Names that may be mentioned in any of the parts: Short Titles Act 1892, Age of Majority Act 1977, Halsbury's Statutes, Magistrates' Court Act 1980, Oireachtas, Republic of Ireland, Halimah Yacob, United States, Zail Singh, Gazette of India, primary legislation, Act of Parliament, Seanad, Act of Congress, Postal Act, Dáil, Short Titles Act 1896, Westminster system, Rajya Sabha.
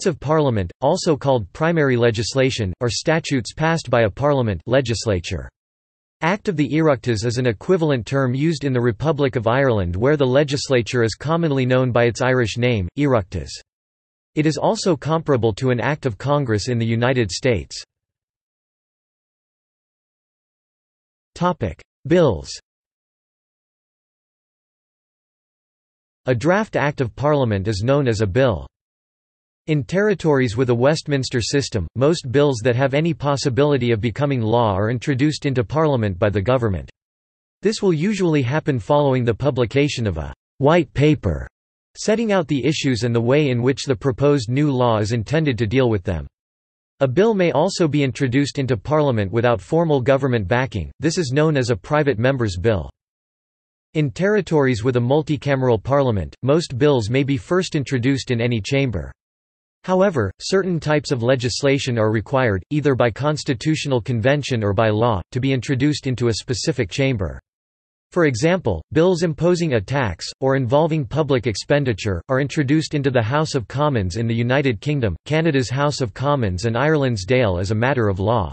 Acts of Parliament, also called primary legislation, are statutes passed by a parliament legislature. Act of the Oireachtas is an equivalent term used in the Republic of Ireland, where the legislature is commonly known by its Irish name, Oireachtas. It is also comparable to an Act of Congress in the United States. Bills. A draft Act of Parliament is known as a bill. In territories with a Westminster system, most bills that have any possibility of becoming law are introduced into Parliament by the government. This will usually happen following the publication of a white paper setting out the issues and the way in which the proposed new law is intended to deal with them. A bill may also be introduced into Parliament without formal government backing. This is known as a private member's bill. In territories with a multicameral parliament, most bills may be first introduced in any chamber. However, certain types of legislation are required, either by constitutional convention or by law, to be introduced into a specific chamber. For example, bills imposing a tax, or involving public expenditure, are introduced into the House of Commons in the United Kingdom, Canada's House of Commons and Ireland's Dáil as a matter of law.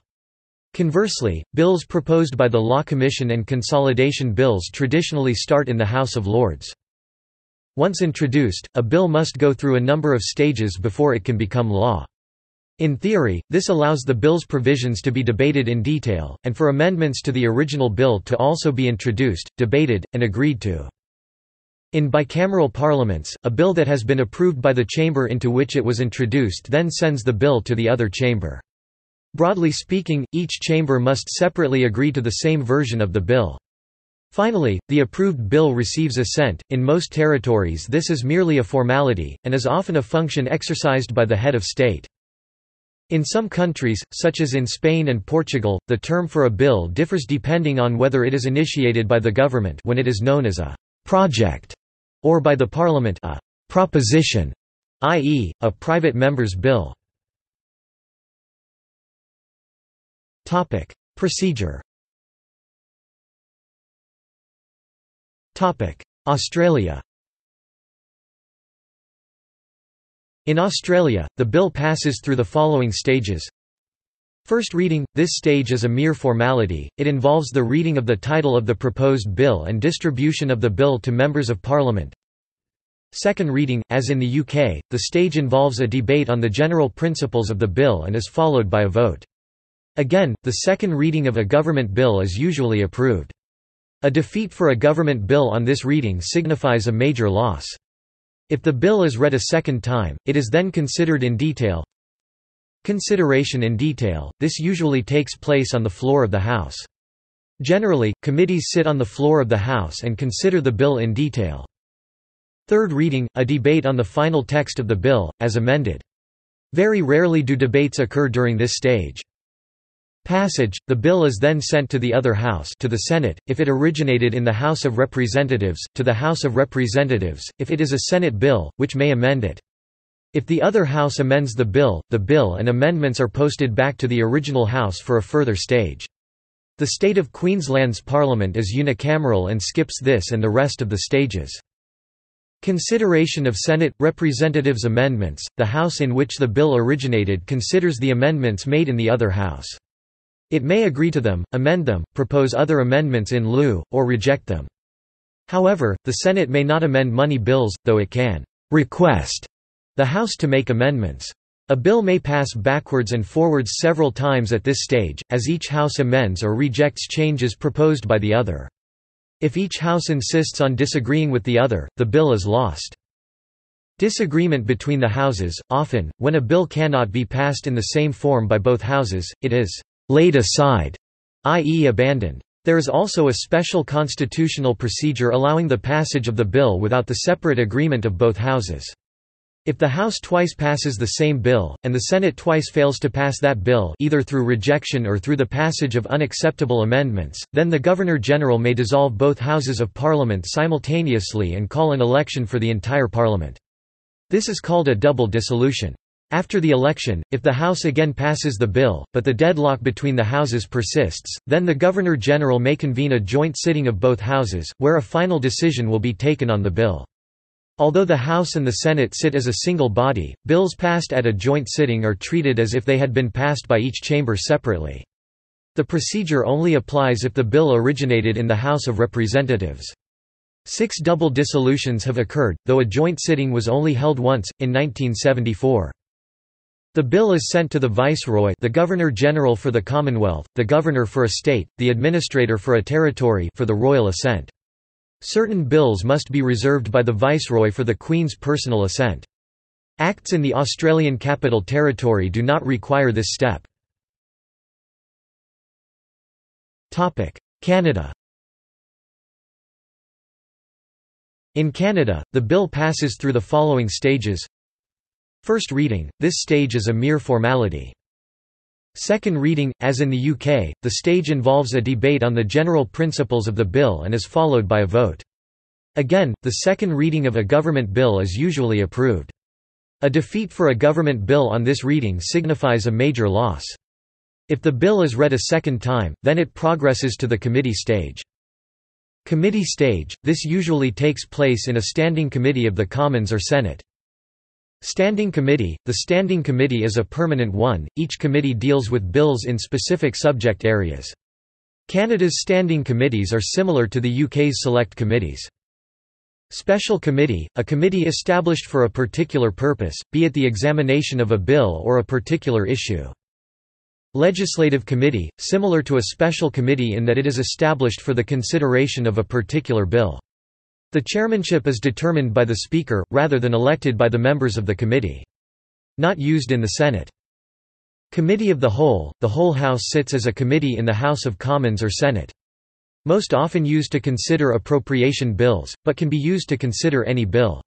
Conversely, bills proposed by the Law Commission and consolidation bills traditionally start in the House of Lords. Once introduced, a bill must go through a number of stages before it can become law. In theory, this allows the bill's provisions to be debated in detail, and for amendments to the original bill to also be introduced, debated, and agreed to. In bicameral parliaments, a bill that has been approved by the chamber into which it was introduced then sends the bill to the other chamber. Broadly speaking, each chamber must separately agree to the same version of the bill. Finally, the approved bill receives assent. In most territories, this is merely a formality, and is often a function exercised by the head of state. In some countries, such as in Spain and Portugal, the term for a bill differs depending on whether it is initiated by the government, when it is known as a project, or by the parliament, a proposition, i.e., a private member's bill. Procedure. Australia. In Australia, the bill passes through the following stages. First reading – this stage is a mere formality, it involves the reading of the title of the proposed bill and distribution of the bill to members of Parliament. Second reading – as in the UK, the stage involves a debate on the general principles of the bill and is followed by a vote. Again, the second reading of a government bill is usually approved. A defeat for a government bill on this reading signifies a major loss. If the bill is read a second time, it is then considered in detail. Consideration in detail, this usually takes place on the floor of the House. Generally, committees sit on the floor of the House and consider the bill in detail. Third reading, a debate on the final text of the bill, as amended. Very rarely do debates occur during this stage. Passage, the bill is then sent to the other House, to the Senate, if it originated in the House of Representatives, to the House of Representatives, if it is a Senate bill, which may amend it. If the other House amends the bill and amendments are posted back to the original House for a further stage. The state of Queensland's Parliament is unicameral and skips this and the rest of the stages. Consideration of Senate – Representatives' amendments, the House in which the bill originated considers the amendments made in the other House. It may agree to them, amend them, propose other amendments in lieu, or reject them. However, the Senate may not amend money bills, though it can request the House to make amendments. A bill may pass backwards and forwards several times at this stage, as each House amends or rejects changes proposed by the other. If each House insists on disagreeing with the other, the bill is lost. Disagreement between the Houses, often, when a bill cannot be passed in the same form by both Houses, it is laid aside, i.e. abandoned. There is also a special constitutional procedure allowing the passage of the bill without the separate agreement of both houses. If the House twice passes the same bill, and the Senate twice fails to pass that bill either through rejection or through the passage of unacceptable amendments, then the Governor-General may dissolve both Houses of Parliament simultaneously and call an election for the entire Parliament. This is called a double dissolution. After the election, if the House again passes the bill, but the deadlock between the Houses persists, then the Governor-General may convene a joint sitting of both Houses, where a final decision will be taken on the bill. Although the House and the Senate sit as a single body, bills passed at a joint sitting are treated as if they had been passed by each chamber separately. The procedure only applies if the bill originated in the House of Representatives. 6 double dissolutions have occurred, though a joint sitting was only held once, in 1974. The bill is sent to the Viceroy, the Governor-General for the Commonwealth, the Governor for a state, the Administrator for a territory for the royal assent. Certain bills must be reserved by the Viceroy for the Queen's personal assent. Acts in the Australian Capital Territory do not require this step. Canada. In Canada, the bill passes through the following stages. First reading, this stage is a mere formality. Second reading, as in the UK, the stage involves a debate on the general principles of the bill and is followed by a vote. Again, the second reading of a government bill is usually approved. A defeat for a government bill on this reading signifies a major loss. If the bill is read a second time, then it progresses to the committee stage. Committee stage, this usually takes place in a standing committee of the Commons or Senate. Standing committee. The standing committee is a permanent one, each committee deals with bills in specific subject areas. Canada's standing committees are similar to the UK's select committees. Special committee, a committee established for a particular purpose, be it the examination of a bill or a particular issue. Legislative committee, similar to a special committee in that it is established for the consideration of a particular bill. The chairmanship is determined by the Speaker, rather than elected by the members of the committee. Not used in the Senate. Committee of the Whole. The whole House sits as a committee in the House of Commons or Senate. Most often used to consider appropriation bills, but can be used to consider any bill.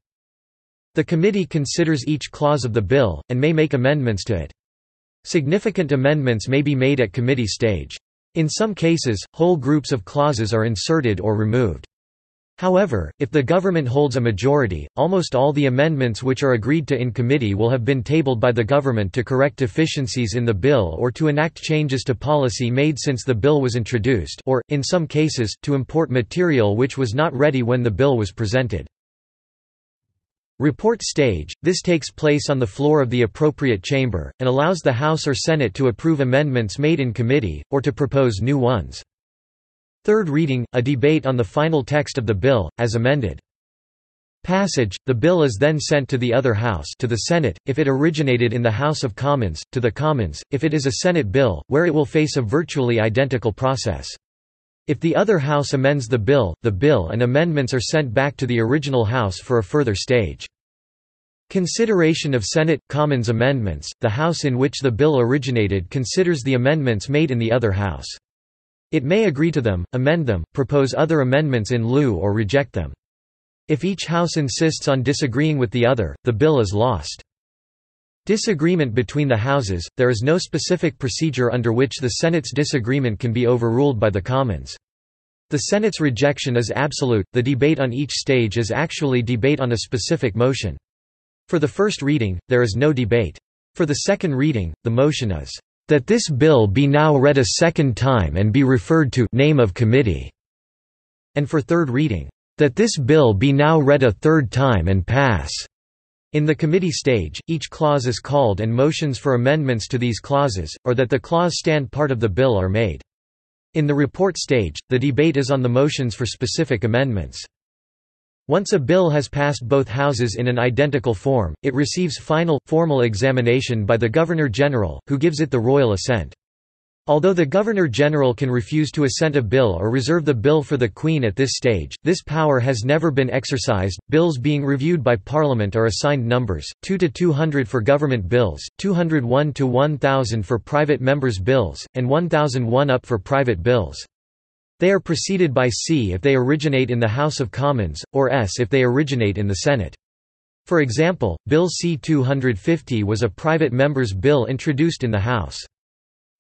The committee considers each clause of the bill, and may make amendments to it. Significant amendments may be made at committee stage. In some cases, whole groups of clauses are inserted or removed. However, if the government holds a majority, almost all the amendments which are agreed to in committee will have been tabled by the government to correct deficiencies in the bill or to enact changes to policy made since the bill was introduced or, in some cases, to import material which was not ready when the bill was presented. Report stage. This takes place on the floor of the appropriate chamber, and allows the House or Senate to approve amendments made in committee, or to propose new ones. Third reading, a debate on the final text of the bill, as amended. Passage, the bill is then sent to the other House, to the Senate, if it originated in the House of Commons, to the Commons, if it is a Senate bill, where it will face a virtually identical process. If the other House amends the bill and amendments are sent back to the original House for a further stage. Consideration of Senate, Commons amendments, the House in which the bill originated considers the amendments made in the other House. It may agree to them, amend them, propose other amendments in lieu or reject them. If each House insists on disagreeing with the other, the bill is lost. Disagreement between the Houses, there is no specific procedure under which the Senate's disagreement can be overruled by the Commons. The Senate's rejection is absolute, the debate on each stage is actually debate on a specific motion. For the first reading, there is no debate. For the second reading, the motion is that this bill be now read a second time and be referred to name of committee, and for third reading, that this bill be now read a third time and pass. In the committee stage, each clause is called and motions for amendments to these clauses, or that the clause stand part of the bill are made. In the report stage, the debate is on the motions for specific amendments. Once a bill has passed both houses in an identical form, it receives final, formal examination by the Governor-General, who gives it the royal assent. Although the Governor-General can refuse to assent a bill or reserve the bill for the Queen at this stage, this power has never been exercised. Bills being reviewed by Parliament are assigned numbers, 2 to 200 for government bills, 201 to 1,000 for private members' bills, and 1,001 up for private bills. They are preceded by C if they originate in the House of Commons, or S if they originate in the Senate. For example, Bill C-250 was a private member's bill introduced in the House.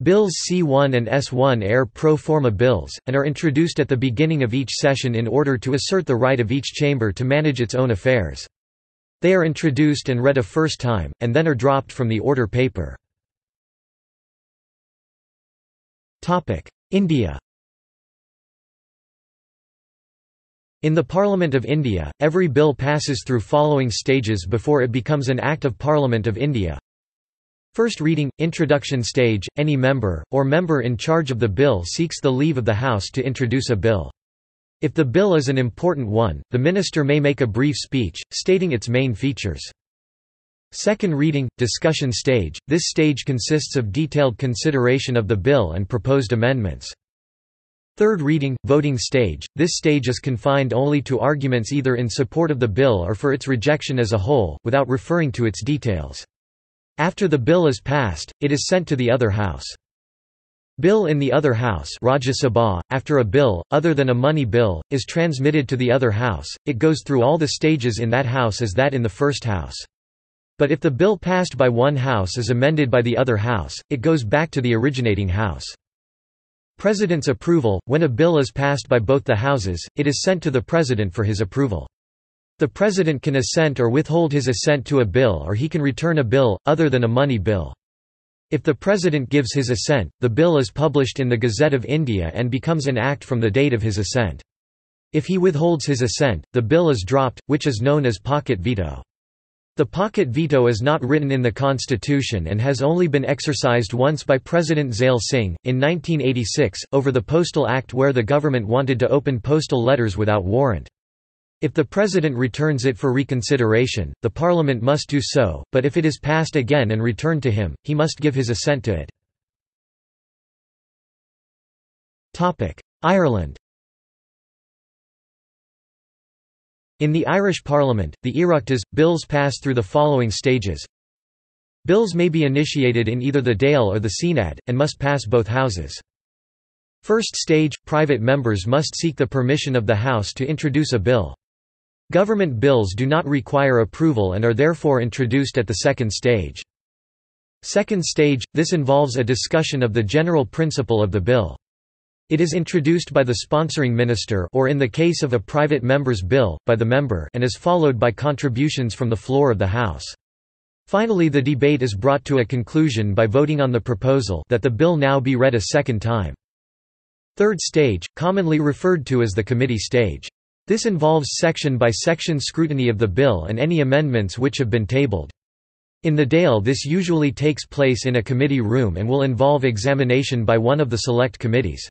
Bills C-1 and S-1 are pro forma bills, and are introduced at the beginning of each session in order to assert the right of each chamber to manage its own affairs. They are introduced and read a first time, and then are dropped from the order paper. India. In the Parliament of India, every bill passes through following stages before it becomes an Act of Parliament of India. First reading, introduction stage, any member, or member in charge of the bill seeks the leave of the House to introduce a bill. If the bill is an important one, the minister may make a brief speech, stating its main features. Second reading, discussion stage, this stage consists of detailed consideration of the bill and proposed amendments. Third reading, voting stage, this stage is confined only to arguments either in support of the bill or for its rejection as a whole, without referring to its details. After the bill is passed, it is sent to the other house. Bill in the other house, Rajya Sabha, after a bill, other than a money bill, is transmitted to the other house, it goes through all the stages in that house as that in the first house. But if the bill passed by one house is amended by the other house, it goes back to the originating house. President's approval, when a bill is passed by both the houses, it is sent to the President for his approval. The President can assent or withhold his assent to a bill, or he can return a bill, other than a money bill. If the President gives his assent, the bill is published in the Gazette of India and becomes an act from the date of his assent. If he withholds his assent, the bill is dropped, which is known as pocket veto. The pocket veto is not written in the Constitution and has only been exercised once by President Zail Singh, in 1986, over the Postal Act where the government wanted to open postal letters without warrant. If the President returns it for reconsideration, the Parliament must do so, but if it is passed again and returned to him, he must give his assent to it. Ireland. In the Irish Parliament, the Oireachtas, bills pass through the following stages. Bills may be initiated in either the Dáil or the Seanad, and must pass both houses. First stage, private members must seek the permission of the House to introduce a bill. Government bills do not require approval and are therefore introduced at the second stage. Second stage, this involves a discussion of the general principle of the bill. It is introduced by the sponsoring minister or, in the case of a private member's bill, by the member and is followed by contributions from the floor of the House. Finally, the debate is brought to a conclusion by voting on the proposal that the bill now be read a second time. Third stage, commonly referred to as the committee stage. This involves section-by-section scrutiny of the bill and any amendments which have been tabled. In the Dáil this usually takes place in a committee room and will involve examination by one of the select committees.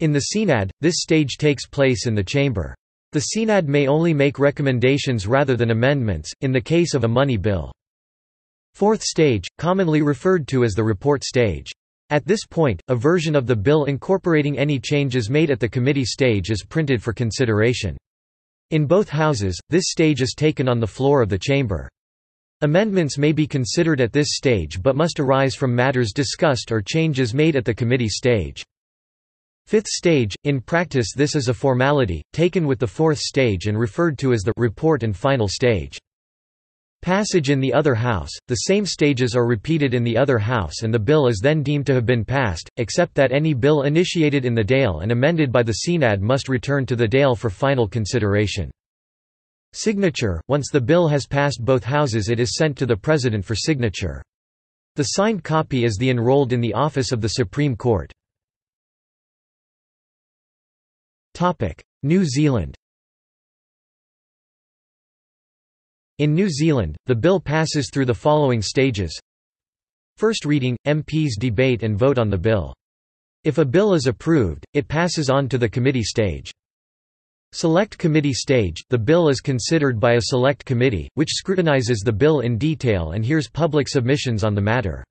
In the Seanad, this stage takes place in the chamber. The Seanad may only make recommendations rather than amendments, in the case of a money bill. Fourth stage, commonly referred to as the report stage. At this point, a version of the bill incorporating any changes made at the committee stage is printed for consideration. In both houses, this stage is taken on the floor of the chamber. Amendments may be considered at this stage but must arise from matters discussed or changes made at the committee stage. Fifth stage, in practice this is a formality, taken with the fourth stage and referred to as the report and final stage. Passage in the other house, the same stages are repeated in the other house and the bill is then deemed to have been passed, except that any bill initiated in the Dáil and amended by the Seanad must return to the Dáil for final consideration. Signature, once the bill has passed both houses it is sent to the President for signature. The signed copy is the enrolled in the office of the Supreme Court. New Zealand. In New Zealand, the bill passes through the following stages. First reading, MPs debate and vote on the bill. If a bill is approved, it passes on to the committee stage. Select committee stage, the bill is considered by a select committee, which scrutinises the bill in detail and hears public submissions on the matter.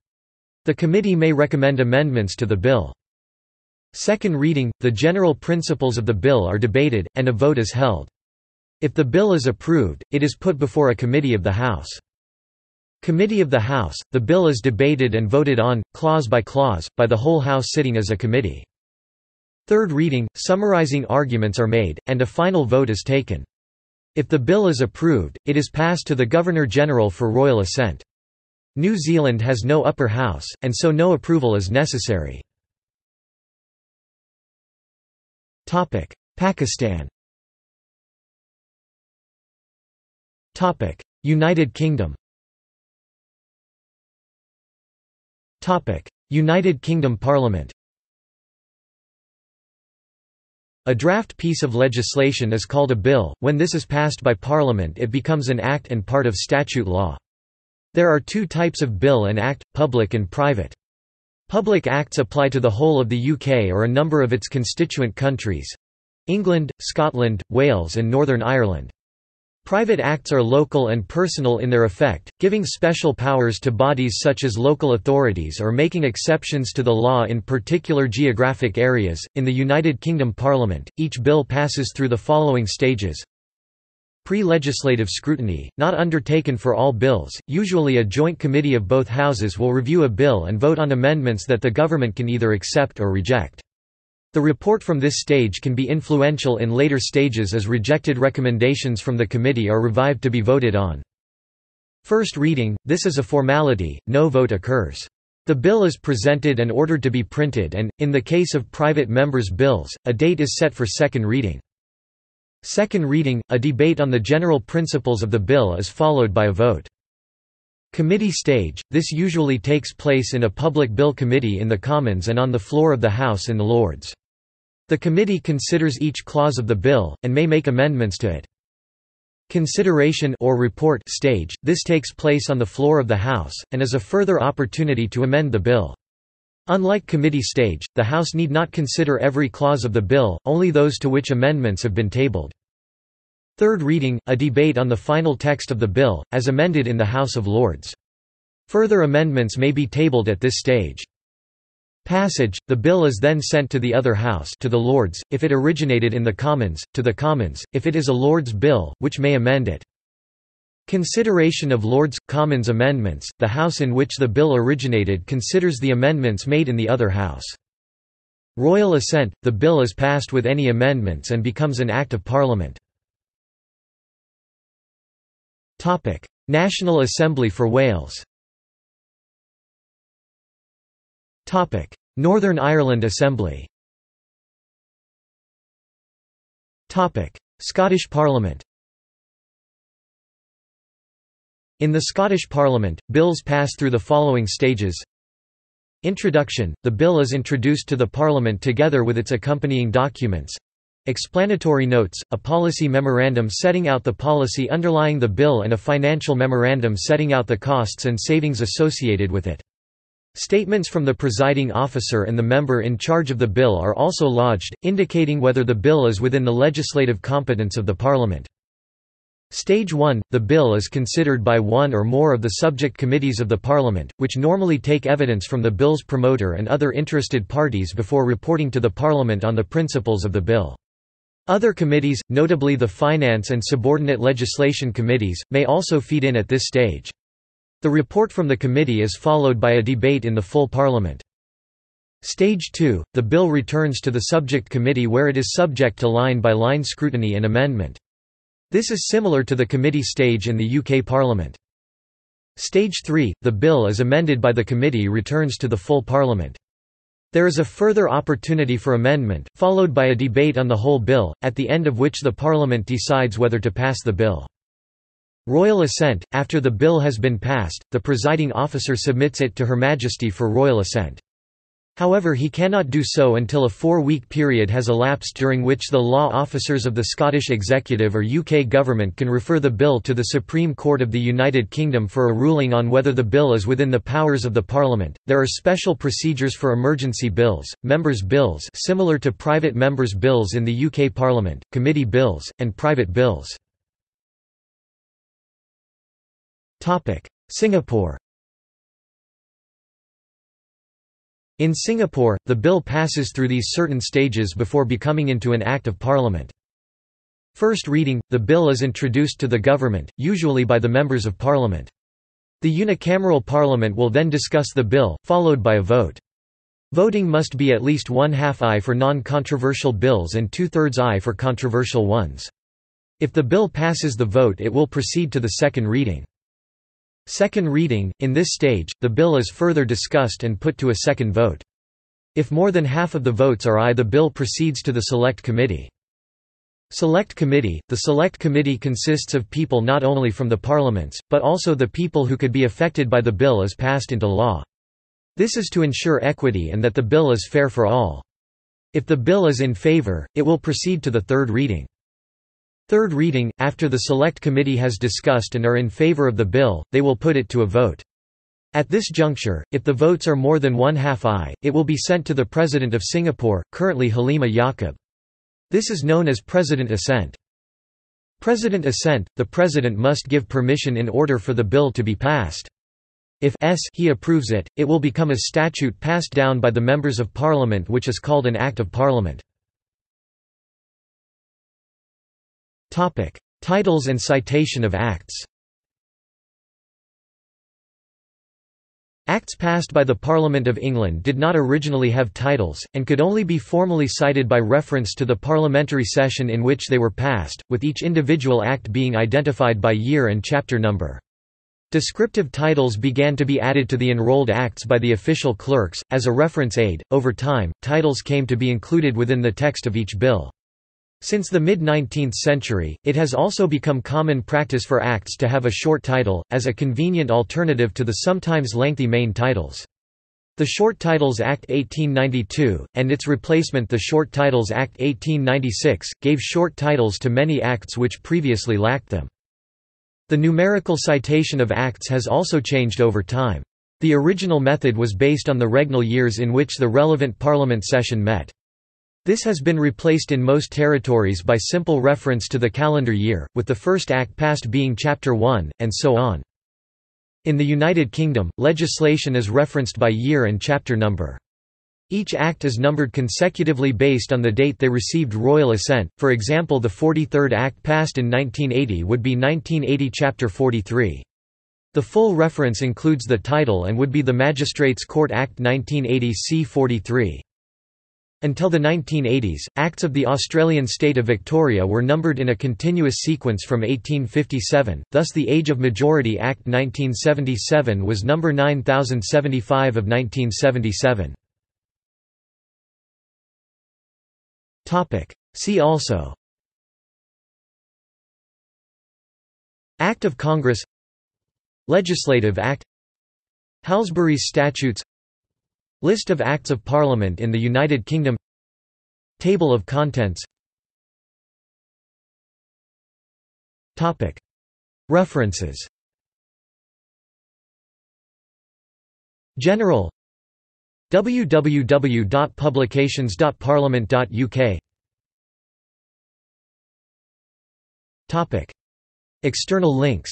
The committee may recommend amendments to the bill. Second reading, the general principles of the bill are debated, and a vote is held. If the bill is approved, it is put before a committee of the House. Committee of the House, the bill is debated and voted on, clause by clause, by the whole House sitting as a committee. Third reading, summarizing arguments are made, and a final vote is taken. If the bill is approved, it is passed to the Governor-General for royal assent. New Zealand has no upper house, and so no approval is necessary. Pakistan. United Kingdom. United Kingdom Parliament. A draft piece of legislation is called a bill. When this is passed by Parliament, it becomes an act and part of statute law. There are two types of bill and act, public and private. Public acts apply to the whole of the UK or a number of its constituent countries—England, Scotland, Wales and Northern Ireland. Private acts are local and personal in their effect, giving special powers to bodies such as local authorities or making exceptions to the law in particular geographic areas. In the United Kingdom Parliament, each bill passes through the following stages: pre-legislative scrutiny, not undertaken for all bills. Usually, a joint committee of both houses will review a bill and vote on amendments that the government can either accept or reject. The report from this stage can be influential in later stages as rejected recommendations from the committee are revived to be voted on. First reading, this is a formality, no vote occurs. The bill is presented and ordered to be printed and, in the case of private members' bills, a date is set for second reading. Second reading, a debate on the general principles of the bill is followed by a vote. Committee stage, this usually takes place in a public bill committee in the Commons and on the floor of the House in the Lords. The committee considers each clause of the bill, and may make amendments to it. Consideration or report stage, this takes place on the floor of the House, and is a further opportunity to amend the bill. Unlike committee stage, the House need not consider every clause of the bill, only those to which amendments have been tabled. Third reading, a debate on the final text of the bill, as amended in the House of Lords. Further amendments may be tabled at this stage. Passage, the bill is then sent to the other house, to the Lords, if it originated in the Commons, to the Commons, if it is a Lords' bill, which may amend it. Consideration of Lords' Commons amendments, the house in which the bill originated considers the amendments made in the other house. Royal assent, the bill is passed with any amendments and becomes an Act of Parliament. Topic: National Assembly for Wales. Topic: Northern Ireland Assembly. Topic: Scottish Parliament. In the Scottish Parliament, bills pass through the following stages. Introduction – the bill is introduced to the Parliament together with its accompanying documents. Explanatory notes, a policy memorandum setting out the policy underlying the bill and a financial memorandum setting out the costs and savings associated with it. Statements from the presiding officer and the member in charge of the bill are also lodged, indicating whether the bill is within the legislative competence of the Parliament. Stage 1 – the bill is considered by one or more of the subject committees of the Parliament, which normally take evidence from the bill's promoter and other interested parties before reporting to the Parliament on the principles of the bill. Other committees, notably the Finance and subordinate legislation committees, may also feed in at this stage. The report from the committee is followed by a debate in the full Parliament. Stage 2 – the bill returns to the subject committee where it is subject to line-by-line scrutiny and amendment. This is similar to the committee stage in the UK Parliament. Stage 3 – the bill as amended by the committee returns to the full Parliament. There is a further opportunity for amendment, followed by a debate on the whole bill, at the end of which the Parliament decides whether to pass the bill. Royal assent – after the bill has been passed, the presiding officer submits it to Her Majesty for royal assent. However, he cannot do so until a 4-week period has elapsed during which the law officers of the Scottish Executive or UK Government can refer the bill to the Supreme Court of the United Kingdom for a ruling on whether the bill is within the powers of the Parliament. There are special procedures for emergency bills, members' bills similar to private members' bills in the UK Parliament, committee bills, and private bills. Singapore. In Singapore, the bill passes through these certain stages before becoming into an Act of Parliament. First reading – the bill is introduced to the government, usually by the members of Parliament. The unicameral Parliament will then discuss the bill, followed by a vote. Voting must be at least 1/2 aye for non-controversial bills and 2/3 aye for controversial ones. If the bill passes the vote, it will proceed to the second reading. Second reading, in this stage, the bill is further discussed and put to a second vote. If more than half of the votes are aye, the bill proceeds to the Select Committee. Select Committee, the Select Committee consists of people not only from the parliaments, but also the people who could be affected by the bill as passed into law. This is to ensure equity and that the bill is fair for all. If the bill is in favour, it will proceed to the third reading. Third reading, after the Select Committee has discussed and are in favour of the bill, they will put it to a vote. At this juncture, if the votes are more than one-half I, it will be sent to the President of Singapore, currently Halimah Yacob. This is known as President Assent. President Assent, the President must give permission in order for the bill to be passed. If he approves it, it will become a statute passed down by the Members of Parliament which is called an Act of Parliament. Titles and citation of acts. Acts passed by the Parliament of England did not originally have titles, and could only be formally cited by reference to the parliamentary session in which they were passed, with each individual act being identified by year and chapter number. Descriptive titles began to be added to the enrolled acts by the official clerks, as a reference aid. Over time, titles came to be included within the text of each bill. Since the mid-19th century, it has also become common practice for acts to have a short title, as a convenient alternative to the sometimes lengthy main titles. The Short Titles Act 1892, and its replacement the Short Titles Act 1896, gave short titles to many acts which previously lacked them. The numerical citation of acts has also changed over time. The original method was based on the regnal years in which the relevant parliament session met. This has been replaced in most territories by simple reference to the calendar year, with the first act passed being Chapter 1, and so on. In the United Kingdom, legislation is referenced by year and chapter number. Each act is numbered consecutively based on the date they received royal assent. For example, the 43rd Act passed in 1980 would be 1980 Chapter 43. The full reference includes the title and would be the Magistrates' Court Act 1980 C43. Until the 1980s, acts of the Australian state of Victoria were numbered in a continuous sequence from 1857, thus the Age of Majority Act 1977 was number 9075 of 1977. See also: Act of Congress, Legislative Act, Halsbury's Statutes, List of Acts of Parliament in the United Kingdom, Table of Contents. References. General. www.publications.parliament.uk. External links.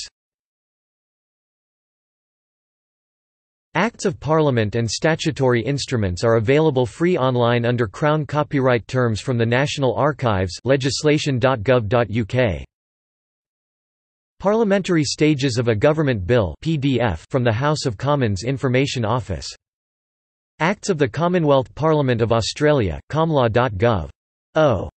Acts of Parliament and statutory instruments are available free online under Crown copyright terms from the National Archives, legislation.gov.uk. Parliamentary Stages of a Government Bill PDF from the House of Commons Information Office. Acts of the Commonwealth Parliament of Australia, comlaw.gov.au